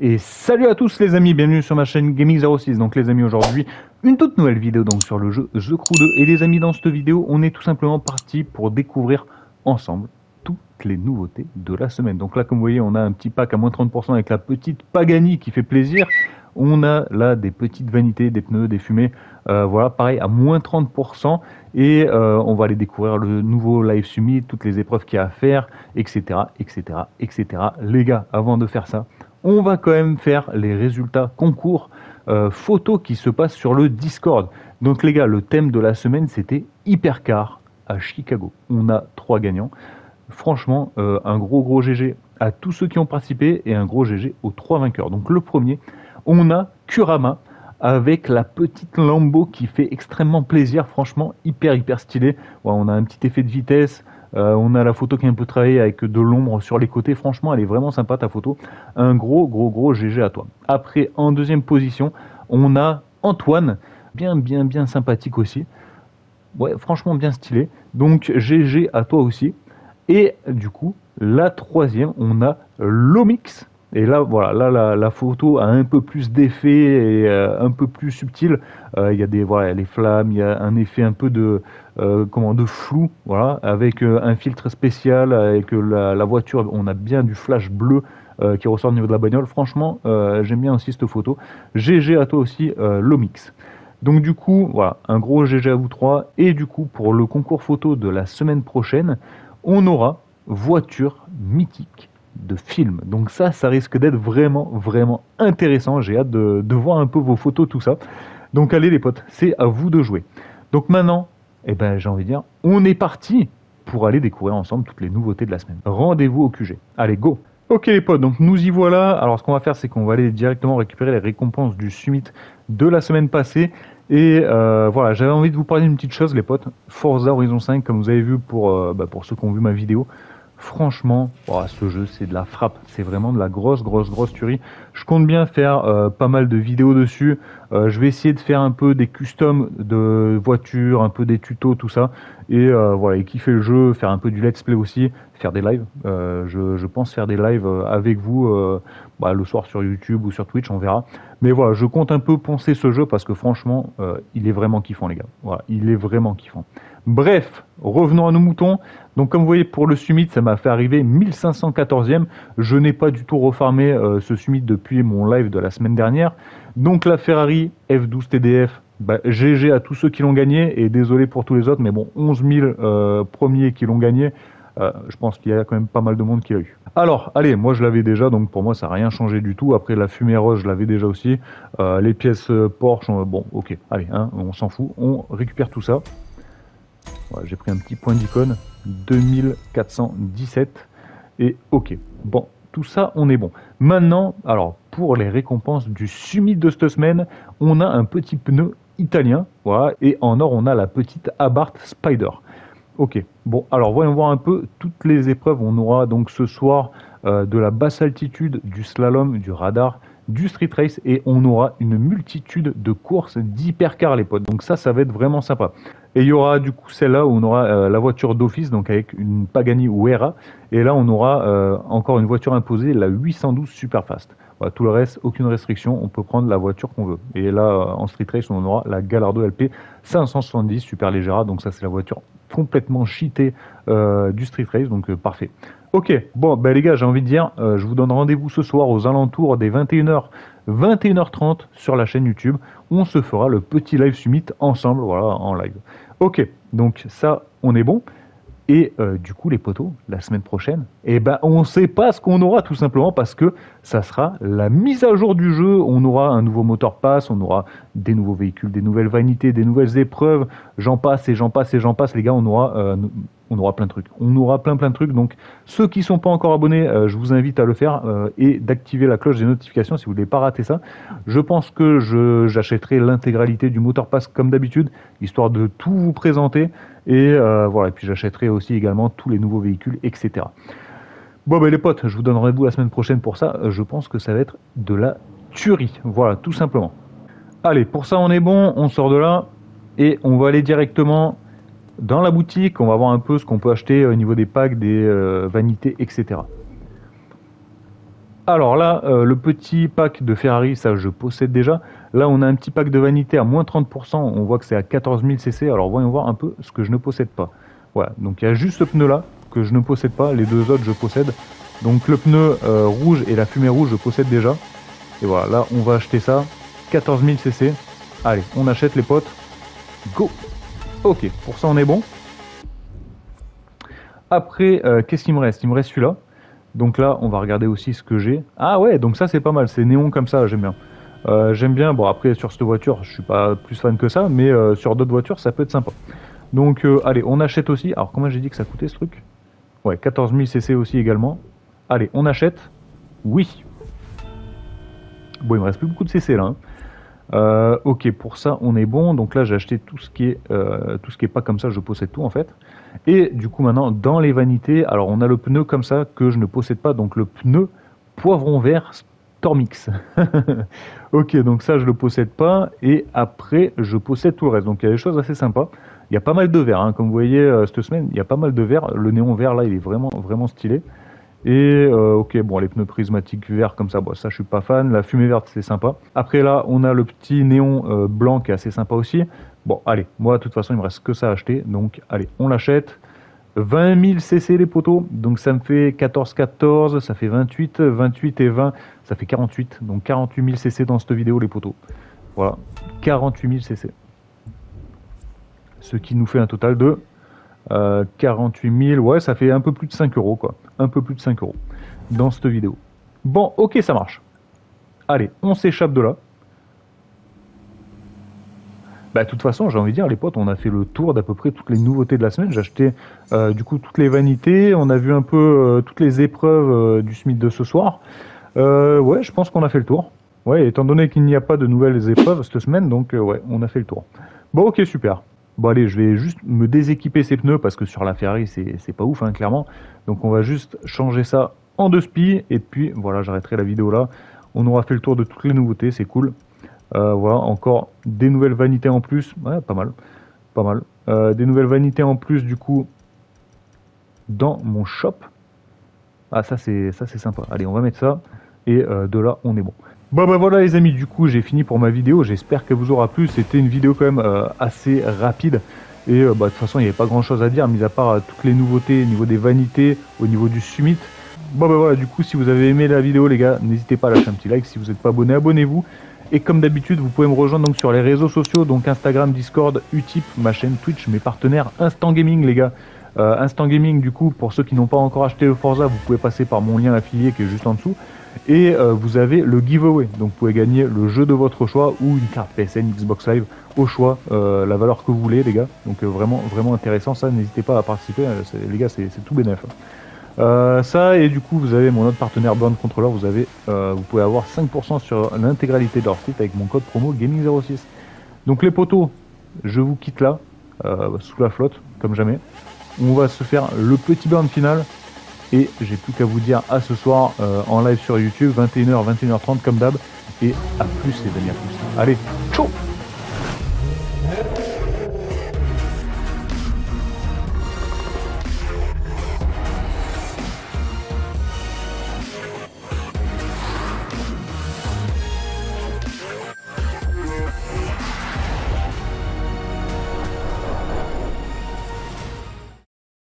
Et salut à tous les amis, bienvenue sur ma chaîne Gaming06. Donc les amis, aujourd'hui une toute nouvelle vidéo donc sur le jeu The Crew 2. Et les amis, dans cette vidéo on est tout simplement parti pour découvrir ensemble toutes les nouveautés de la semaine. Donc là comme vous voyez on a un petit pack à moins 30% avec la petite Pagani qui fait plaisir. On a là des petites vanités, des pneus, des fumées, voilà pareil à moins 30%. Et on va aller découvrir le nouveau Live Summit, toutes les épreuves qu'il y a à faire, etc, etc, etc. Les gars, avant de faire ça, on va quand même faire les résultats concours photos qui se passent sur le Discord. Donc les gars, le thème de la semaine, c'était Hypercar à Chicago. On a 3 gagnants. Franchement, un gros GG à tous ceux qui ont participé et un gros GG aux 3 vainqueurs. Donc le premier, on a Kurama avec la petite Lambo qui fait extrêmement plaisir. Franchement, hyper stylé. Ouais, on a un petit effet de vitesse. On a la photo qui est un peu travaillée avec de l'ombre sur les côtés. Franchement, elle est vraiment sympa ta photo. Un gros GG à toi. Après, en deuxième position, on a Antoine. Bien sympathique aussi. Ouais, franchement, bien stylé. Donc, GG à toi aussi. Et du coup, la troisième, on a Lomix. Et là, voilà, là, la photo a un peu plus d'effet et un peu plus subtil. Il y a des, voilà, les flammes, il y a un effet un peu de, de flou, voilà, avec un filtre spécial, avec la voiture, on a bien du flash bleu qui ressort au niveau de la bagnole. Franchement, j'aime bien aussi cette photo. GG à toi aussi, Lomix. Donc du coup, voilà, un gros GG à vous 3. Et du coup, pour le concours photo de la semaine prochaine, on aura voiture mythique de film. Donc ça risque d'être vraiment intéressant. J'ai hâte de voir un peu vos photos, tout ça. Donc allez les potes, c'est à vous de jouer. Donc maintenant, eh ben, j'ai envie de dire, on est parti pour aller découvrir ensemble toutes les nouveautés de la semaine. Rendez-vous au QG. Allez, go! Ok les potes, donc nous y voilà. Alors ce qu'on va faire, c'est qu'on va aller directement récupérer les récompenses du summit de la semaine passée. Et voilà, j'avais envie de vous parler d'une petite chose les potes. Forza Horizon 5, comme vous avez vu pour ceux qui ont vu ma vidéo, franchement, oh, ce jeu c'est de la frappe, c'est vraiment de la grosse tuerie. Je compte bien faire pas mal de vidéos dessus. Je vais essayer de faire un peu des customs de voitures, un peu des tutos, tout ça. Et voilà, et kiffer le jeu, faire un peu du let's play aussi, faire des lives. Je pense faire des lives avec vous le soir sur YouTube ou sur Twitch, on verra. Mais voilà, je compte un peu poncer ce jeu parce que franchement, il est vraiment kiffant les gars. Voilà, il est vraiment kiffant. Bref, revenons à nos moutons. Donc comme vous voyez, pour le summit, ça m'a fait arriver 1514e. Je n'ai pas du tout refarmé ce summit depuis mon live de la semaine dernière. Donc la Ferrari F12 TDF, GG à tous ceux qui l'ont gagné. Et désolé pour tous les autres, mais bon, 11 000 premiers qui l'ont gagné. Je pense qu'il y a quand même pas mal de monde qui l'a eu. Alors, allez, moi je l'avais déjà, donc pour moi ça n'a rien changé du tout. Après la fumée rose, je l'avais déjà aussi. Les pièces Porsche, bon, ok, allez, hein, on s'en fout. On récupère tout ça. Voilà, j'ai pris un petit point d'icône, 2417, et ok, bon, tout ça, on est bon. Maintenant, alors, pour les récompenses du summit de cette semaine, on a un petit pneu italien, voilà, et en or, on a la petite Abarth Spider. Ok, bon, alors, voyons voir un peu toutes les épreuves. On aura donc ce soir de la basse altitude, du slalom, du radar, du street race, et on aura une multitude de courses d'hypercar, les potes. Donc ça va être vraiment sympa. Et il y aura du coup celle-là où on aura la voiture d'office, donc avec une Pagani Huayra. Et là, on aura encore une voiture imposée, la 812 Superfast. Voilà, tout le reste, aucune restriction, on peut prendre la voiture qu'on veut. Et là, en street race, on aura la Gallardo LP 570 super légère. Donc ça, c'est la voiture complètement cheatée du street race, donc parfait. Ok, bon, ben les gars, j'ai envie de dire, je vous donne rendez-vous ce soir aux alentours des 21h, 21h30 sur la chaîne YouTube. On se fera le petit live summit ensemble, voilà, en live. Ok, donc ça, on est bon. Et du coup, les potos, la semaine prochaine, eh ben, on ne sait pas ce qu'on aura tout simplement parce que ça sera la mise à jour du jeu. On aura un nouveau MotorPass, on aura des nouveaux véhicules, des nouvelles vanités, des nouvelles épreuves. J'en passe et j'en passe et j'en passe. Les gars, on aura plein de trucs. On aura plein de trucs. Donc, ceux qui ne sont pas encore abonnés, je vous invite à le faire et d'activer la cloche des notifications si vous ne voulez pas rater ça. Je pense que j'achèterai l'intégralité du MotorPass comme d'habitude, histoire de tout vous présenter. Et voilà, et puis j'achèterai aussi également tous les nouveaux véhicules, etc. Bon ben les potes, je vous donne rendez-vous la semaine prochaine pour ça. Je pense que ça va être de la tuerie, voilà, tout simplement. Allez, pour ça on est bon, on sort de là et on va aller directement dans la boutique. On va voir un peu ce qu'on peut acheter au niveau des packs, des vanités, etc. Alors là, le petit pack de Ferrari, ça je possède déjà. Là, on a un petit pack de vanité à moins 30%. On voit que c'est à 14 000 cc. Alors voyons voir un peu ce que je ne possède pas. Voilà, donc il y a juste ce pneu-là que je ne possède pas. Les deux autres, je possède. Donc le pneu rouge et la fumée rouge, je possède déjà. Et voilà, là, on va acheter ça. 14 000 cc. Allez, on achète les potes. Go! Ok, pour ça, on est bon. Après, qu'est-ce qu'il me reste? Il me reste celui-là. Donc là, on va regarder aussi ce que j'ai. Ah ouais, donc ça c'est pas mal, c'est néon comme ça, j'aime bien. J'aime bien, bon après sur cette voiture, je suis pas plus fan que ça, mais sur d'autres voitures, ça peut être sympa. Donc allez, on achète aussi. Alors comment j'ai dit que ça coûtait ce truc? Ouais, 14 000 cc aussi également. Allez, on achète. Oui. Bon, il me reste plus beaucoup de cc là. Hein. Ok, pour ça, on est bon. Donc là, j'ai acheté tout ce qui est pas comme ça, je possède tout en fait. Et du coup maintenant dans les vanités, alors on a le pneu comme ça que je ne possède pas, donc le pneu poivron vert Stormix. Ok, donc ça je le possède pas et après je possède tout le reste. Donc il y a des choses assez sympas. Il y a pas mal de verts, hein. Comme vous voyez cette semaine, il y a pas mal de verts. Le néon vert là il est vraiment stylé. Et ok, bon les pneus prismatiques verts comme ça, bon, ça je suis pas fan. La fumée verte c'est sympa. Après là on a le petit néon blanc qui est assez sympa aussi. Bon, allez, moi, de toute façon, il me reste que ça à acheter. Donc, allez, on l'achète. 20 000 cc les poteaux. Donc, ça me fait 14, ça fait 28, 28 et 20, ça fait 48. Donc, 48 000 cc dans cette vidéo, les poteaux. Voilà, 48 000 cc. Ce qui nous fait un total de 48 000, ouais, ça fait un peu plus de 5 euros, quoi. Un peu plus de 5 euros dans cette vidéo. Bon, ok, ça marche. Allez, on s'échappe de là. Bah, de toute façon, j'ai envie de dire, les potes, on a fait le tour d'à peu près toutes les nouveautés de la semaine. J'ai acheté du coup toutes les vanités. On a vu un peu toutes les épreuves du Smith de ce soir. Ouais, je pense qu'on a fait le tour. Ouais, étant donné qu'il n'y a pas de nouvelles épreuves cette semaine, donc ouais, on a fait le tour. Bon, ok, super. Bon, allez, je vais juste me déséquiper ces pneus parce que sur la Ferrari, c'est pas ouf, hein, clairement. Donc, on va juste changer ça en 2 spies. Et puis, voilà, j'arrêterai la vidéo là. On aura fait le tour de toutes les nouveautés, c'est cool. Voilà, encore des nouvelles vanités en plus, ouais, pas mal, pas mal. Des nouvelles vanités en plus du coup dans mon shop. Ah ça c'est sympa. Allez, on va mettre ça et de là on est bon. Bon bah voilà les amis, du coup j'ai fini pour ma vidéo. J'espère qu'elle vous aura plu. C'était une vidéo quand même assez rapide et bah, de toute façon il n'y avait pas grand chose à dire mis à part toutes les nouveautés au niveau des vanités, au niveau du summit. Bon bah voilà, du coup si vous avez aimé la vidéo les gars, n'hésitez pas à lâcher un petit like. Si vous n'êtes pas abonné, abonnez-vous. Et comme d'habitude, vous pouvez me rejoindre donc sur les réseaux sociaux, donc Instagram, Discord, Utip, ma chaîne Twitch, mes partenaires, Instant Gaming les gars. Instant Gaming du coup, pour ceux qui n'ont pas encore acheté le Forza, vous pouvez passer par mon lien affilié qui est juste en dessous. Et vous avez le giveaway, donc vous pouvez gagner le jeu de votre choix ou une carte PSN, Xbox Live, au choix, la valeur que vous voulez les gars. Donc vraiment intéressant ça, n'hésitez pas à participer, les gars c'est tout bénef. Ça et du coup vous avez mon autre partenaire Burn Controller, vous avez vous pouvez avoir 5% sur l'intégralité de leur site avec mon code promo Gaming06. Donc les potos, je vous quitte là sous la flotte comme jamais. On va se faire le petit burn final et j'ai plus qu'à vous dire à ce soir en live sur YouTube 21h 21h30 comme d'hab et à plus les amis, à plus. Allez, ciao.